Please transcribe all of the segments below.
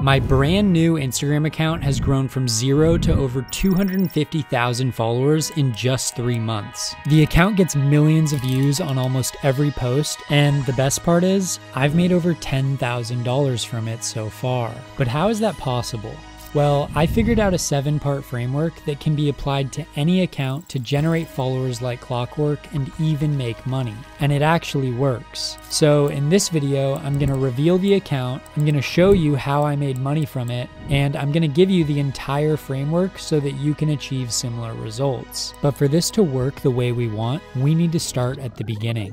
My brand new Instagram account has grown from 0 to over 250,000 followers in just 3 months. The account gets millions of views on almost every post, and the best part is, I've made over $10,000 from it so far. But how is that possible? Well, I figured out a 7-part framework that can be applied to any account to generate followers like clockwork and even make money. And it actually works. So in this video, I'm gonna reveal the account, I'm gonna show you how I made money from it, and I'm gonna give you the entire framework so that you can achieve similar results. But for this to work the way we want, we need to start at the beginning.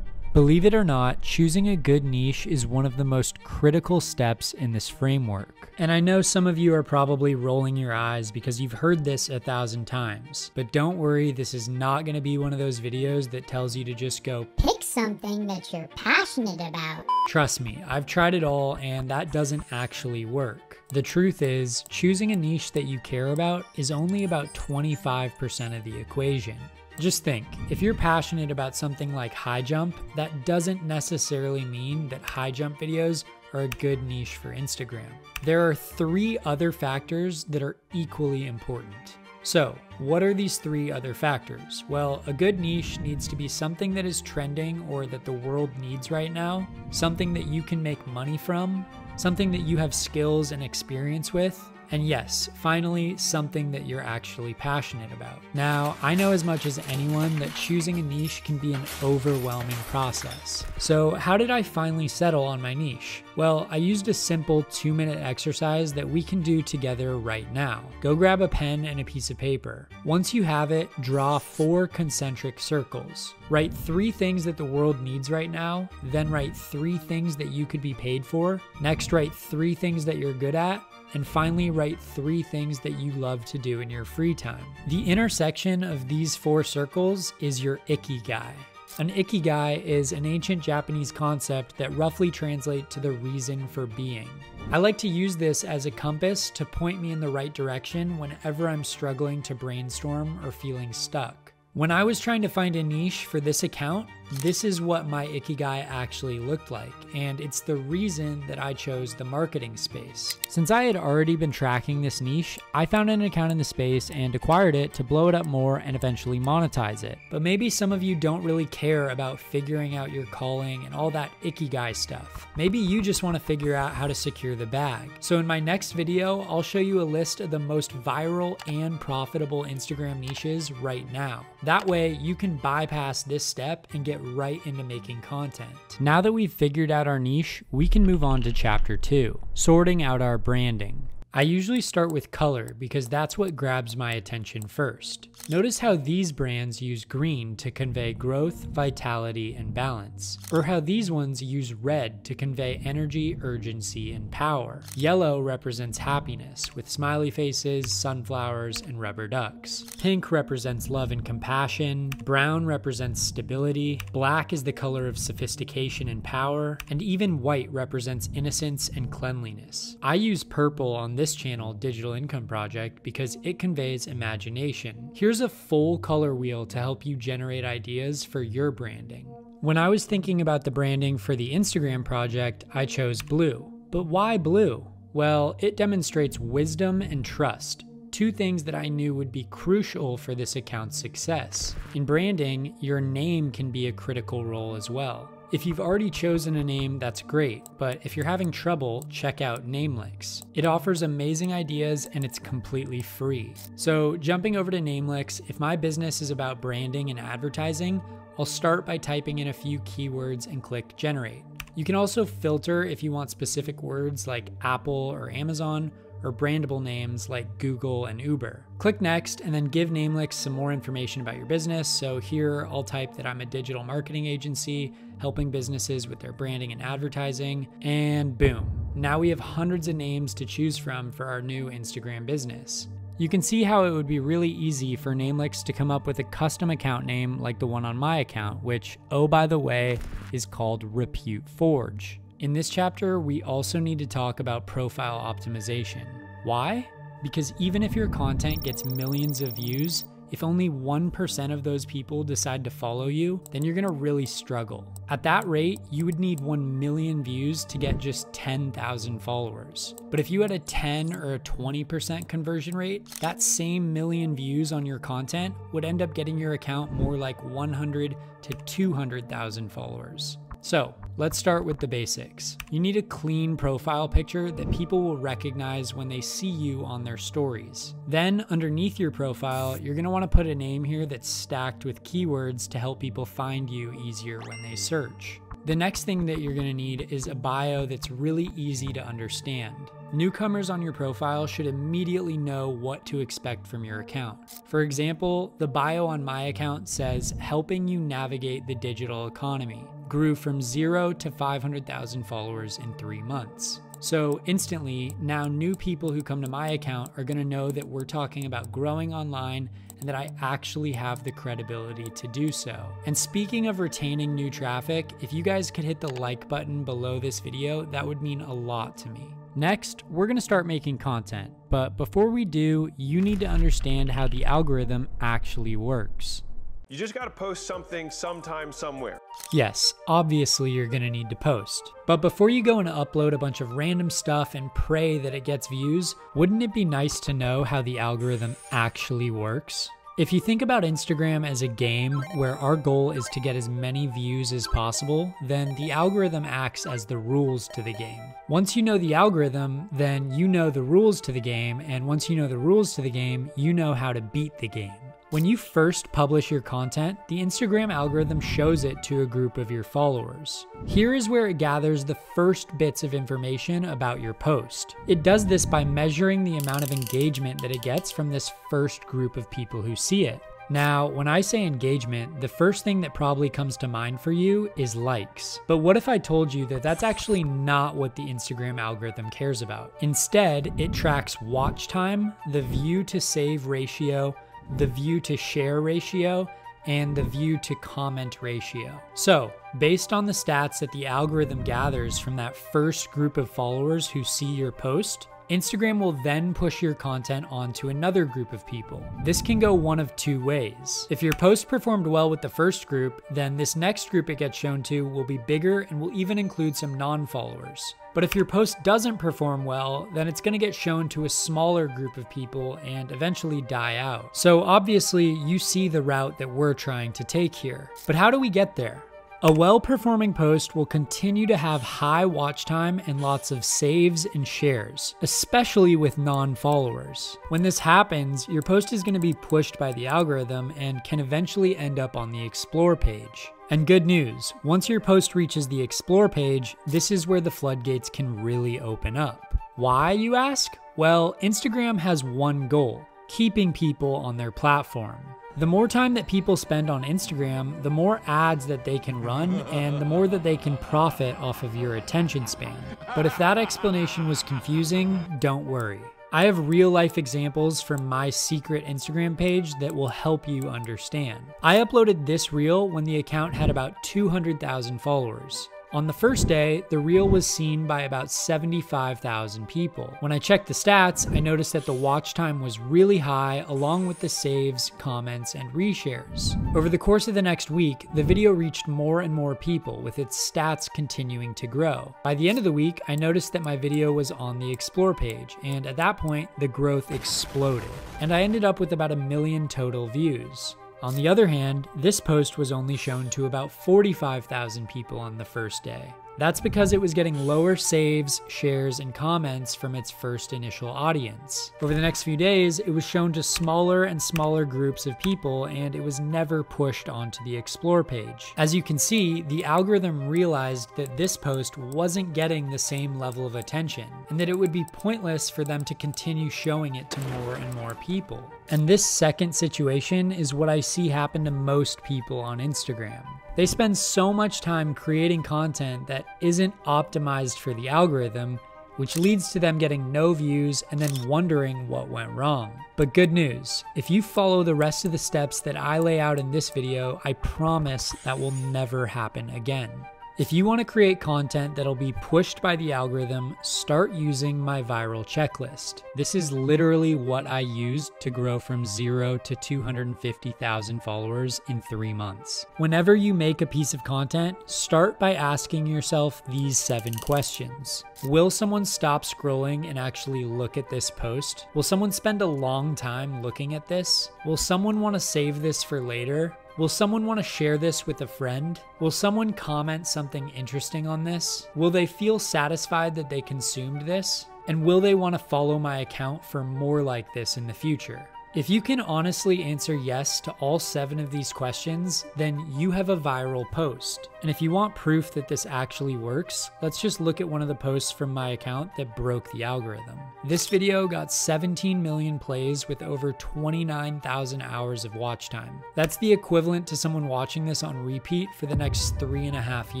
Believe it or not, choosing a good niche is one of the most critical steps in this framework. And I know some of you are probably rolling your eyes because you've heard this 1,000 times, but don't worry, this is not gonna be one of those videos that tells you to just go pick something that you're passionate about. Trust me, I've tried it all and that doesn't actually work. The truth is, choosing a niche that you care about is only about 25% of the equation. Just think, if you're passionate about something like high jump, that doesn't necessarily mean that high jump videos are a good niche for Instagram. There are 3 other factors that are equally important. So, what are these 3 other factors? Well, a good niche needs to be something that is trending or that the world needs right now, something that you can make money from, something that you have skills and experience with, and yes, finally, something that you're actually passionate about. Now, I know as much as anyone that choosing a niche can be an overwhelming process. So how did I finally settle on my niche? Well, I used a simple 2-minute exercise that we can do together right now. Go grab a pen and a piece of paper. Once you have it, draw 4 concentric circles. Write 3 things that the world needs right now, then write 3 things that you could be paid for. Next, write 3 things that you're good at, and finally write 3 things that you love to do in your free time. The intersection of these 4 circles is your ikigai. An ikigai is an ancient Japanese concept that roughly translates to the reason for being. I like to use this as a compass to point me in the right direction whenever I'm struggling to brainstorm or feeling stuck. When I was trying to find a niche for this account, this is what my ikigai actually looked like, and it's the reason that I chose the marketing space. Since I had already been tracking this niche, I found an account in the space and acquired it to blow it up more and eventually monetize it. But maybe some of you don't really care about figuring out your calling and all that ikigai stuff. Maybe you just want to figure out how to secure the bag. So in my next video, I'll show you a list of the most viral and profitable Instagram niches right now. That way, you can bypass this step and get right into making content. Now that we've figured out our niche, we can move on to chapter 2, sorting out our branding. I usually start with color because that's what grabs my attention first. Notice how these brands use green to convey growth, vitality, and balance, or how these ones use red to convey energy, urgency, and power. Yellow represents happiness with smiley faces, sunflowers, and rubber ducks. Pink represents love and compassion. Brown represents stability. Black is the color of sophistication and power, and even white represents innocence and cleanliness. I use purple on this channel, Digital Income Project, because it conveys imagination. Here's a full color wheel to help you generate ideas for your branding. When I was thinking about the branding for the Instagram project, I chose blue. But why blue? Well, it demonstrates wisdom and trust, 2 things that I knew would be crucial for this account's success. In branding, your name can be a critical role as well. If you've already chosen a name, that's great, but if you're having trouble, check out Namelix. It offers amazing ideas and it's completely free. So jumping over to Namelix, if my business is about branding and advertising, I'll start by typing in a few keywords and click generate. You can also filter if you want specific words like Apple or Amazon, or brandable names like Google and Uber. Click next and then give Namelix some more information about your business. So here I'll type that I'm a digital marketing agency helping businesses with their branding and advertising, and boom. Now we have hundreds of names to choose from for our new Instagram business. You can see how it would be really easy for Namelix to come up with a custom account name like the one on my account, which, oh by the way, is called Repute Forge. In this chapter, we also need to talk about profile optimization. Why? Because even if your content gets millions of views, If only 1% of those people decide to follow you, then you're gonna really struggle. At that rate, you would need 1 million views to get just 10,000 followers. But if you had a 10 or a 20% conversion rate, that same million views on your content would end up getting your account more like 100 to 200,000 followers. So let's start with the basics. You need a clean profile picture that people will recognize when they see you on their stories. Then underneath your profile, you're gonna wanna put a name here that's stacked with keywords to help people find you easier when they search. The next thing that you're gonna need is a bio that's really easy to understand. Newcomers on your profile should immediately know what to expect from your account. For example, the bio on my account says, "Helping you navigate the digital economy. Grew from 0 to 500,000 followers in 3 months." So instantly, now new people who come to my account are gonna know that we're talking about growing online and that I actually have the credibility to do so. And speaking of retaining new traffic, if you guys could hit the like button below this video, that would mean a lot to me. Next, we're gonna start making content, but before we do, you need to understand how the algorithm actually works. You just gotta post something sometime, somewhere. Yes, obviously you're gonna need to post. But before you go and upload a bunch of random stuff and pray that it gets views, wouldn't it be nice to know how the algorithm actually works? If you think about Instagram as a game where our goal is to get as many views as possible, then the algorithm acts as the rules to the game. Once you know the algorithm, then you know the rules to the game, and once you know the rules to the game, you know how to beat the game. When you first publish your content, the Instagram algorithm shows it to a group of your followers. Here is where it gathers the first bits of information about your post. It does this by measuring the amount of engagement that it gets from this first group of people who see it. Now, when I say engagement, the first thing that probably comes to mind for you is likes. But what if I told you that that's actually not what the Instagram algorithm cares about? Instead, it tracks watch time, the view to save ratio, the view to share ratio, and the view to comment ratio. So, based on the stats that the algorithm gathers from that first group of followers who see your post, Instagram will then push your content onto another group of people. This can go one of two ways. If your post performed well with the first group, then this next group it gets shown to will be bigger and will even include some non-followers. But if your post doesn't perform well, then it's gonna get shown to a smaller group of people and eventually die out. So obviously you see the route that we're trying to take here. But how do we get there? A well-performing post will continue to have high watch time and lots of saves and shares, especially with non-followers. When this happens, your post is going to be pushed by the algorithm and can eventually end up on the Explore page. And good news, once your post reaches the Explore page, this is where the floodgates can really open up. Why, you ask? Well, Instagram has one goal: keeping people on their platform. The more time that people spend on Instagram, the more ads that they can run and the more that they can profit off of your attention span. But if that explanation was confusing, don't worry. I have real life examples from my secret Instagram page that will help you understand. I uploaded this reel when the account had about 200,000 followers. On the first day, the reel was seen by about 75,000 people. When I checked the stats, I noticed that the watch time was really high, along with the saves, comments, and reshares. Over the course of the next week, the video reached more and more people, with its stats continuing to grow. By the end of the week, I noticed that my video was on the Explore page, and at that point, the growth exploded, and I ended up with about 1 million total views. On the other hand, this post was only shown to about 45,000 people on the first day. That's because it was getting lower saves, shares, and comments from its first initial audience. Over the next few days, it was shown to smaller and smaller groups of people, and it was never pushed onto the Explore page. As you can see, the algorithm realized that this post wasn't getting the same level of attention, and that it would be pointless for them to continue showing it to more and more people. And this second situation is what I see happen to most people on Instagram. They spend so much time creating content that isn't optimized for the algorithm, which leads to them getting no views and then wondering what went wrong. But good news, if you follow the rest of the steps that I lay out in this video, I promise that will never happen again. If you want to create content that'll be pushed by the algorithm, start using my viral checklist. This is literally what I used to grow from 0 to 250,000 followers in 3 months. Whenever you make a piece of content, start by asking yourself these 7 questions. Will someone stop scrolling and actually look at this post? Will someone spend a long time looking at this? Will someone want to save this for later? Will someone want to share this with a friend? Will someone comment something interesting on this? Will they feel satisfied that they consumed this? And will they want to follow my account for more like this in the future? If you can honestly answer yes to all 7 of these questions, then you have a viral post. And if you want proof that this actually works, let's just look at one of the posts from my account that broke the algorithm. This video got 17 million plays with over 29,000 hours of watch time. That's the equivalent to someone watching this on repeat for the next 3.5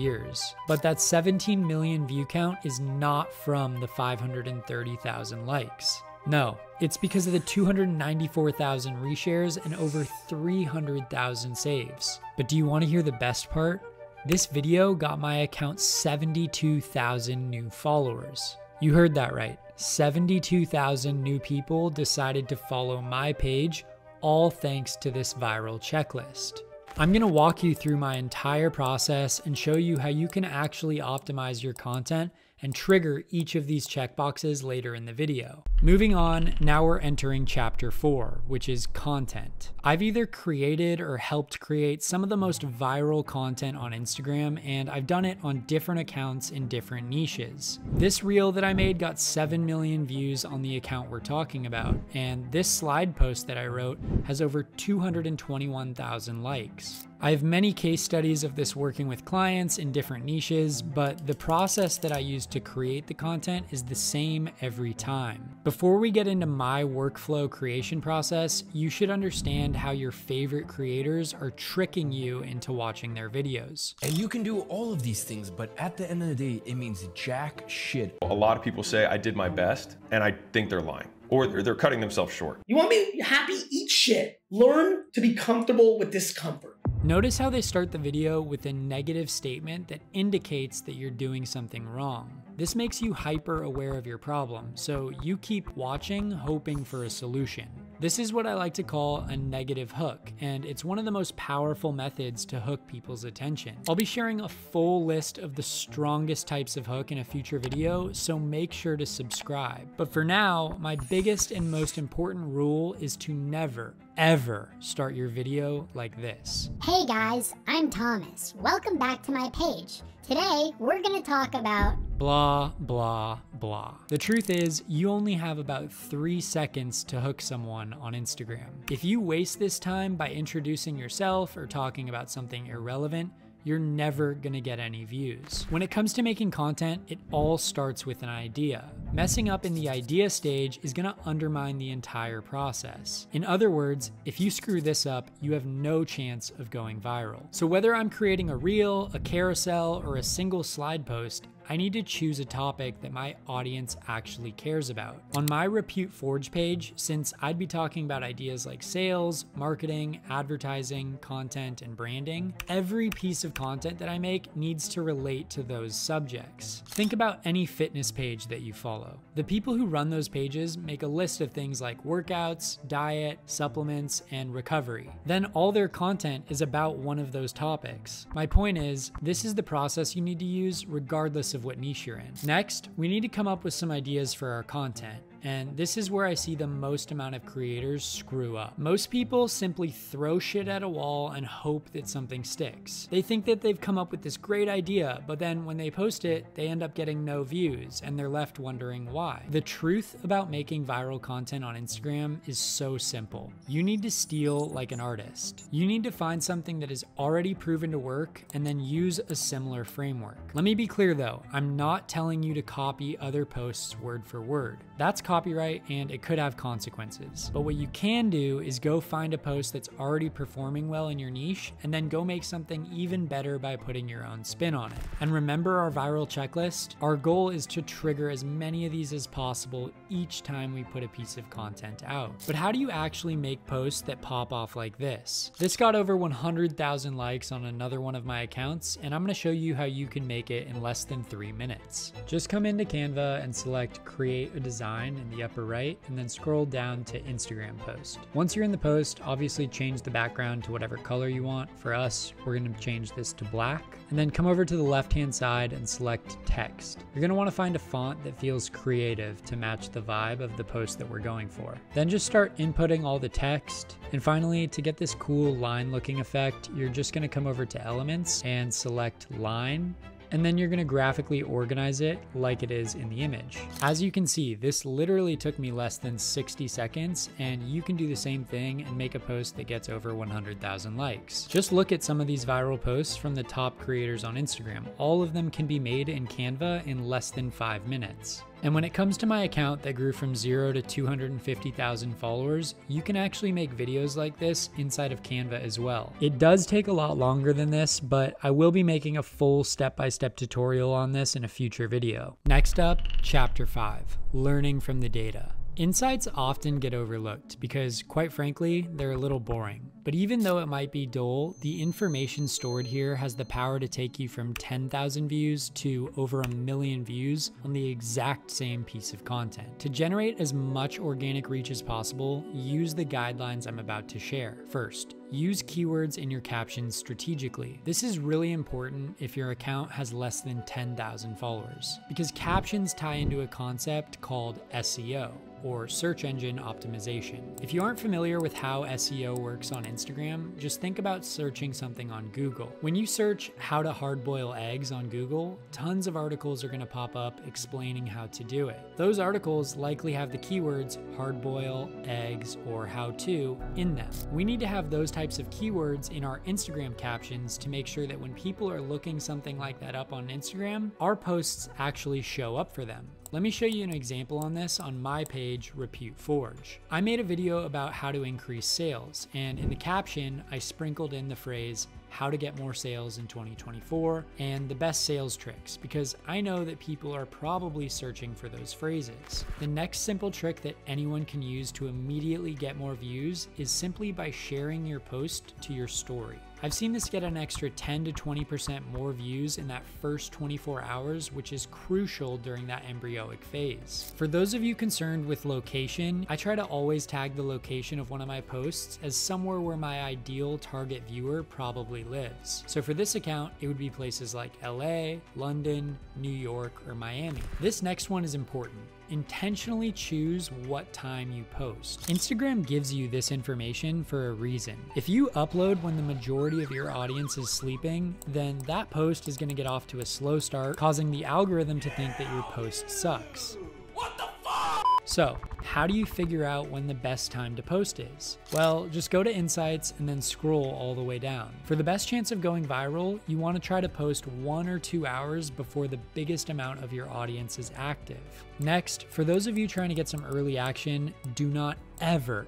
years. But that 17 million view count is not from the 530,000 likes. No, it's because of the 294,000 reshares and over 300,000 saves. But do you want to hear the best part? This video got my account 72,000 new followers. You heard that right. 72,000 new people decided to follow my page, all thanks to this viral checklist. I'm going to walk you through my entire process and show you how you can actually optimize your content and trigger each of these checkboxes later in the video. Moving on, now we're entering chapter 4, which is content. I've either created or helped create some of the most viral content on Instagram, and I've done it on different accounts in different niches. This reel that I made got 7 million views on the account we're talking about, and this slide post that I wrote has over 221,000 likes. I have many case studies of this working with clients in different niches, but the process that I use to create the content is the same every time. Before we get into my workflow creation process, you should understand how your favorite creators are tricking you into watching their videos. And you can do all of these things, but at the end of the day, it means jack shit. A lot of people say I did my best, and I think they're lying. Or they're cutting themselves short. You want to be happy? Eat shit. Learn to be comfortable with discomfort. Notice how they start the video with a negative statement that indicates that you're doing something wrong. This makes you hyper aware of your problem, so you keep watching, hoping for a solution. This is what I like to call a negative hook, and it's one of the most powerful methods to hook people's attention. I'll be sharing a full list of the strongest types of hook in a future video, so make sure to subscribe. But for now, my biggest and most important rule is to never, ever start your video like this. Hey guys, I'm Thomas. Welcome back to my page. Today, we're gonna talk about blah, blah, blah. The truth is, you only have about 3 seconds to hook someone on Instagram. If you waste this time by introducing yourself or talking about something irrelevant, you're never gonna get any views. When it comes to making content, it all starts with an idea. Messing up in the idea stage is gonna undermine the entire process. In other words, if you screw this up, you have no chance of going viral. So whether I'm creating a reel, a carousel, or a single slide post, I need to choose a topic that my audience actually cares about. On my Repute Forge page, since I'd be talking about ideas like sales, marketing, advertising, content, and branding, every piece of content that I make needs to relate to those subjects. Think about any fitness page that you follow. The people who run those pages make a list of things like workouts, diet, supplements, and recovery. Then all their content is about one of those topics. My point is, this is the process you need to use regardless of what niche you're in. Next, we need to come up with some ideas for our content. And this is where I see the most amount of creators screw up. Most people simply throw shit at a wall and hope that something sticks. They think that they've come up with this great idea, but then when they post it, they end up getting no views and they're left wondering why. The truth about making viral content on Instagram is so simple. You need to steal like an artist. You need to find something that is already proven to work and then use a similar framework. Let me be clear though, I'm not telling you to copy other posts word for word. That's copying. copyright and it could have consequences. But what you can do is go find a post that's already performing well in your niche and then go make something even better by putting your own spin on it. And remember our viral checklist? Our goal is to trigger as many of these as possible each time we put a piece of content out. But how do you actually make posts that pop off like this? This got over 100,000 likes on another one of my accounts, and I'm gonna show you how you can make it in less than 3 minutes. Just come into Canva and select Create a Design in the upper right, and then scroll down to Instagram post. Once you're in the post, obviously change the background to whatever color you want. For us, we're gonna change this to black, and then come over to the left-hand side and select text. You're gonna wanna find a font that feels creative to match the vibe of the post that we're going for. Then just start inputting all the text. And finally, to get this cool line looking effect, you're just gonna come over to Elements and select Line. And then you're gonna graphically organize it like it is in the image. As you can see, this literally took me less than 60 seconds, and you can do the same thing and make a post that gets over 100,000 likes. Just look at some of these viral posts from the top creators on Instagram. All of them can be made in Canva in less than 5 minutes. And when it comes to my account that grew from 0 to 250,000 followers, you can actually make videos like this inside of Canva as well. It does take a lot longer than this, but I will be making a full step-by-step tutorial on this in a future video. Next up, Chapter 5, Learning from the Data. Insights often get overlooked because, quite frankly, they're a little boring. But even though it might be dull, the information stored here has the power to take you from 10,000 views to over 1 million views on the exact same piece of content. To generate as much organic reach as possible, use the guidelines I'm about to share. First, use keywords in your captions strategically. This is really important if your account has less than 10,000 followers, because captions tie into a concept called SEO, or search engine optimization. If you aren't familiar with how SEO works on Instagram, just think about searching something on Google. When you search how to hard-boil eggs on Google, tons of articles are gonna pop up explaining how to do it. Those articles likely have the keywords hard-boil, eggs, or how-to in them. We need to have those types of keywords in our Instagram captions to make sure that when people are looking something like that up on Instagram, our posts actually show up for them. Let me show you an example on this on my page, Repute Forge. I made a video about how to increase sales, and in the caption, I sprinkled in the phrase, how to get more sales in 2024, and the best sales tricks, because I know that people are probably searching for those phrases. The next simple trick that anyone can use to immediately get more views is simply by sharing your post to your story. I've seen this get an extra 10 to 20% more views in that first 24 hours, which is crucial during that embryonic phase. For those of you concerned with location, I try to always tag the location of one of my posts as somewhere where my ideal target viewer probably lives. So for this account, it would be places like LA, London, New York, or Miami. This next one is important. Intentionally choose what time you post. Instagram gives you this information for a reason. If you upload when the majority of your audience is sleeping, then that post is gonna get off to a slow start, causing the algorithm to think that your post sucks. What the fuck? So, how do you figure out when the best time to post is? Well, just go to Insights and then scroll all the way down. For the best chance of going viral, you want to try to post 1 or 2 hours before the biggest amount of your audience is active. Next, for those of you trying to get some early action, do not ever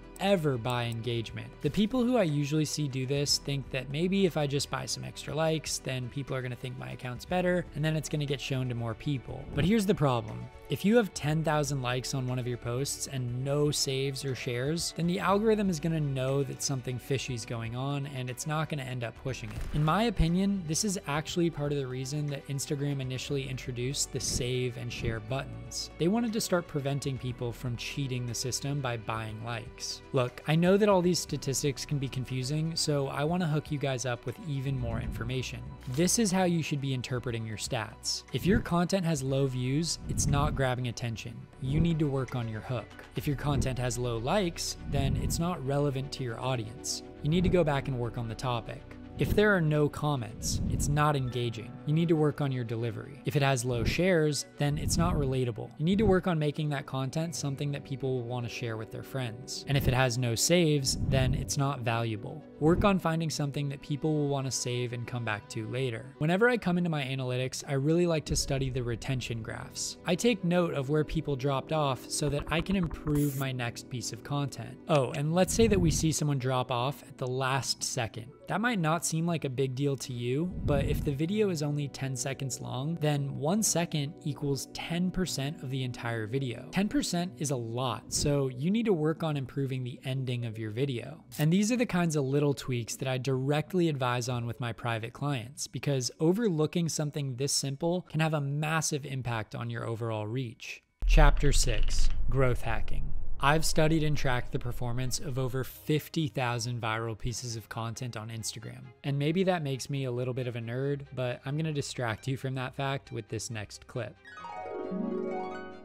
buy engagement. The people who I usually see do this think that maybe if I just buy some extra likes, then people are gonna think my account's better, and then it's gonna get shown to more people. But here's the problem. If you have 10,000 likes on one of your posts and no saves or shares, then the algorithm is gonna know that something fishy's going on, and it's not gonna end up pushing it. In my opinion, this is actually part of the reason that Instagram initially introduced the save and share buttons. They wanted to start preventing people from cheating the system by buying likes. Look, I know that all these statistics can be confusing, so I want to hook you guys up with even more information. This is how you should be interpreting your stats. If your content has low views, it's not grabbing attention. You need to work on your hook. If your content has low likes, then it's not relevant to your audience. You need to go back and work on the topic. If there are no comments, it's not engaging. You need to work on your delivery. If it has low shares, then it's not relatable. You need to work on making that content something that people will want to share with their friends. And if it has no saves, then it's not valuable. Work on finding something that people will want to save and come back to later. Whenever I come into my analytics, I really like to study the retention graphs. I take note of where people dropped off so that I can improve my next piece of content. Oh, and let's say that we see someone drop off at the last second. That might not seem like a big deal to you, but if the video is only 10 seconds long, then 1 second equals 10% of the entire video. 10% is a lot, so you need to work on improving the ending of your video. And these are the kinds of little tweaks that I directly advise on with my private clients, because overlooking something this simple can have a massive impact on your overall reach. Chapter 6, Growth Hacking. I've studied and tracked the performance of over 50,000 viral pieces of content on Instagram. And maybe that makes me a little bit of a nerd, but I'm gonna distract you from that fact with this next clip.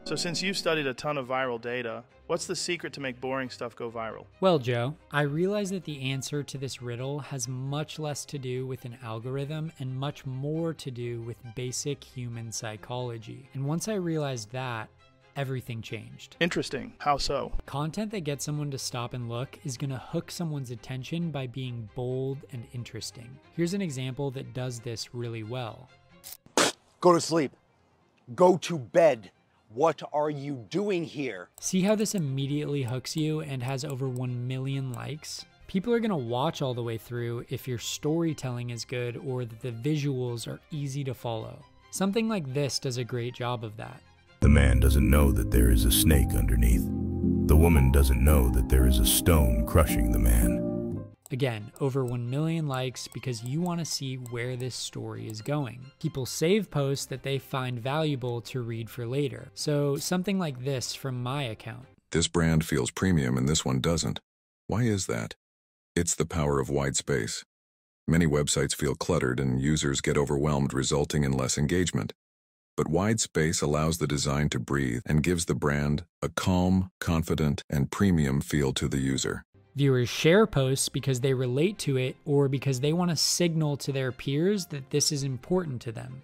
So since you've studied a ton of viral data, what's the secret to make boring stuff go viral? Well, Joe, I realize that the answer to this riddle has much less to do with an algorithm and much more to do with basic human psychology. And once I realized that, everything changed. Interesting. How so? Content that gets someone to stop and look is going to hook someone's attention by being bold and interesting. Here's an example that does this really well. Go to sleep. Go to bed. What are you doing here? See how this immediately hooks you and has over 1 million likes? People are going to watch all the way through if your storytelling is good or that the visuals are easy to follow. Something like this does a great job of that. The man doesn't know that there is a snake underneath. The woman doesn't know that there is a stone crushing the man. Again, over 1 million likes because you want to see where this story is going. People save posts that they find valuable to read for later. So something like this from my account. This brand feels premium and this one doesn't. Why is that? It's the power of white space. Many websites feel cluttered and users get overwhelmed, resulting in less engagement. But wide space allows the design to breathe and gives the brand a calm, confident, and premium feel to the user. Viewers share posts because they relate to it or because they want to signal to their peers that this is important to them.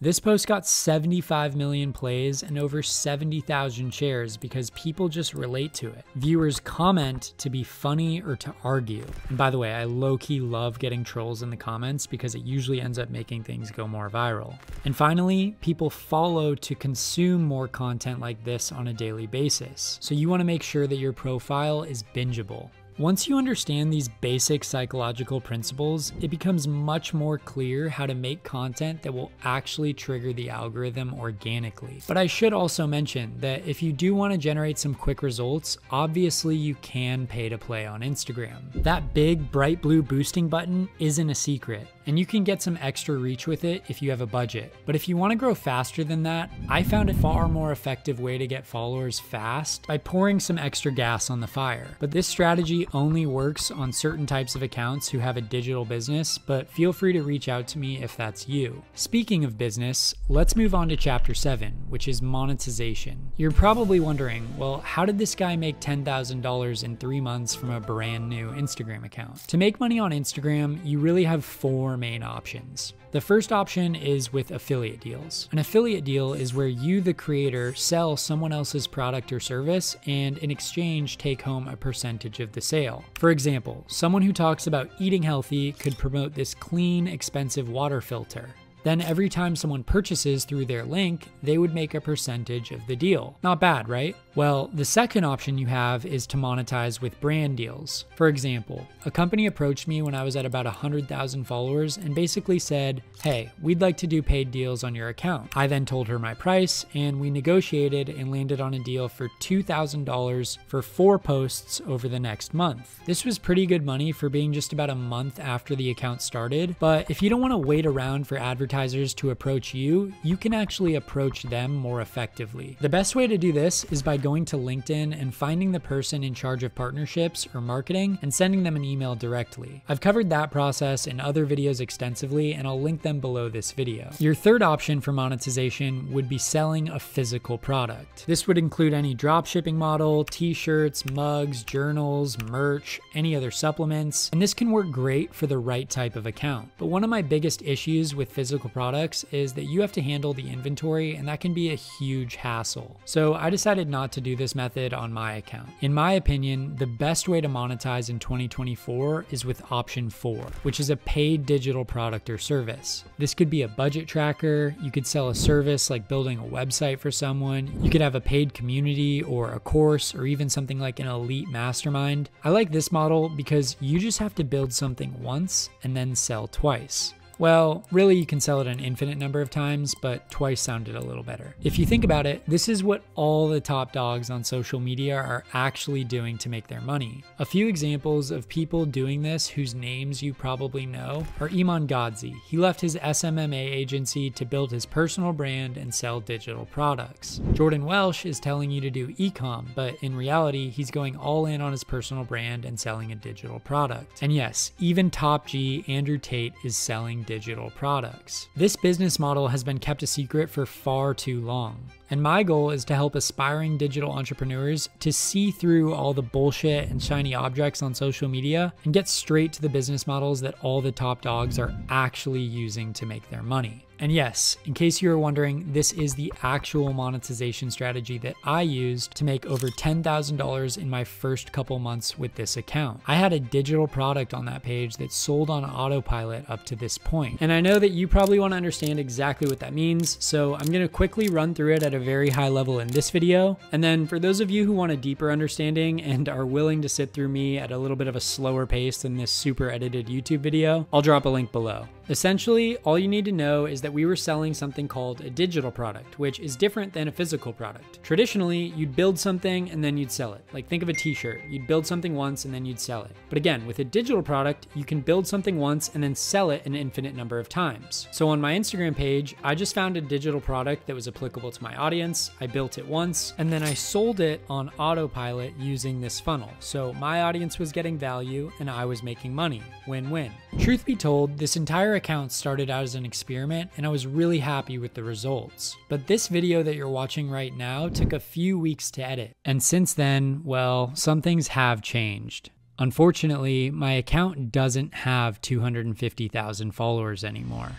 This post got 75 million plays and over 70,000 shares because people just relate to it. Viewers comment to be funny or to argue. And by the way, I low-key love getting trolls in the comments because it usually ends up making things go more viral. And finally, people follow to consume more content like this on a daily basis. So you want to make sure that your profile is bingeable. Once you understand these basic psychological principles, it becomes much more clear how to make content that will actually trigger the algorithm organically. But I should also mention that if you do want to generate some quick results, obviously you can pay to play on Instagram. That big bright blue boosting button isn't a secret, and you can get some extra reach with it if you have a budget. But if you want to grow faster than that, I found a far more effective way to get followers fast by pouring some extra gas on the fire. But this strategy only works on certain types of accounts who have a digital business, but feel free to reach out to me if that's you. Speaking of business, let's move on to chapter 7, which is monetization. You're probably wondering, well, how did this guy make $10,000 in 3 months from a brand new Instagram account? To make money on Instagram, you really have 4 main options. The first option is with affiliate deals. An affiliate deal is where you, the creator, sell someone else's product or service and in exchange take home a percentage of the sale. For example, someone who talks about eating healthy could promote this clean, expensive water filter. Then every time someone purchases through their link, they would make a percentage of the deal. Not bad, right? Well, the second option you have is to monetize with brand deals. For example, a company approached me when I was at about 100,000 followers and basically said, hey, we'd like to do paid deals on your account. I then told her my price and we negotiated and landed on a deal for $2,000 for 4 posts over the next month. This was pretty good money for being just about a month after the account started, but if you don't want to wait around for advertising advertisers to approach you, you can actually approach them more effectively. The best way to do this is by going to LinkedIn and finding the person in charge of partnerships or marketing and sending them an email directly. I've covered that process in other videos extensively, and I'll link them below this video. Your third option for monetization would be selling a physical product. This would include any dropshipping model, t-shirts, mugs, journals, merch, any other supplements, and this can work great for the right type of account. But one of my biggest issues with physical products is that you have to handle the inventory, and that can be a huge hassle. So I decided not to do this method on my account. In my opinion, the best way to monetize in 2024 is with option 4, which is a paid digital product or service. This could be a budget tracker, you could sell a service like building a website for someone, you could have a paid community or a course or even something like an elite mastermind. I like this model because you just have to build something once and then sell twice. Well, really you can sell it an infinite number of times, but twice sounded a little better. If you think about it, this is what all the top dogs on social media are actually doing to make their money. A few examples of people doing this whose names you probably know are Iman Gadzhi. He left his SMMA agency to build his personal brand and sell digital products. Jordan Welch is telling you to do e-com, but in reality, he's going all in on his personal brand and selling a digital product. And yes, even Top G, Andrew Tate, is selling digital products. This business model has been kept a secret for far too long, and my goal is to help aspiring digital entrepreneurs to see through all the bullshit and shiny objects on social media and get straight to the business models that all the top dogs are actually using to make their money. And yes, in case you were wondering, this is the actual monetization strategy that I used to make over $10,000 in my first couple months with this account. I had a digital product on that page that sold on autopilot up to this point. And I know that you probably want to understand exactly what that means, so I'm going to quickly run through it at a very high level in this video. And then for those of you who want a deeper understanding and are willing to sit through me at a little bit of a slower pace than this super edited YouTube video, I'll drop a link below. Essentially, all you need to know is that we were selling something called a digital product, which is different than a physical product. Traditionally, you'd build something and then you'd sell it. Like, think of a t-shirt. You'd build something once and then you'd sell it. But again, with a digital product, you can build something once and then sell it an infinite number of times. So on my Instagram page, I just found a digital product that was applicable to my audience. I built it once and then I sold it on autopilot using this funnel. So my audience was getting value and I was making money. Win-win. Truth be told, this entire account started out as an experiment, and I was really happy with the results. But this video that you're watching right now took a few weeks to edit. And since then, well, some things have changed. Unfortunately, my account doesn't have 250,000 followers anymore,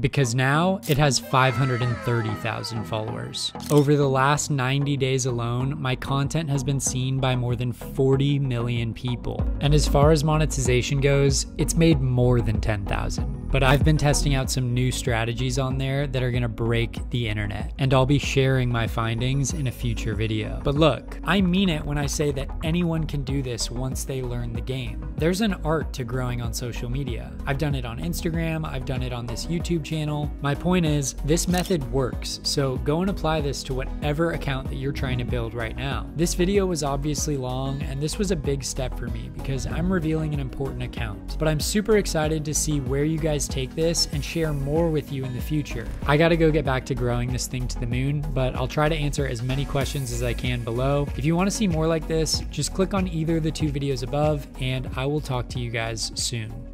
because now it has 530,000 followers. Over the last 90 days alone, my content has been seen by more than 40 million people. And as far as monetization goes, it's made more than 10,000. But I've been testing out some new strategies on there that are gonna break the internet. And I'll be sharing my findings in a future video. But look, I mean it when I say that anyone can do this once they learn the game. There's an art to growing on social media. I've done it on Instagram, I've done it on this YouTube channel. My point is, this method works, so go and apply this to whatever account that you're trying to build right now. This video was obviously long, and this was a big step for me because I'm revealing an important account, but I'm super excited to see where you guys take this and share more with you in the future. I gotta go get back to growing this thing to the moon, but I'll try to answer as many questions as I can below. If you want to see more like this, just click on either of the two videos above, and I will talk to you guys soon.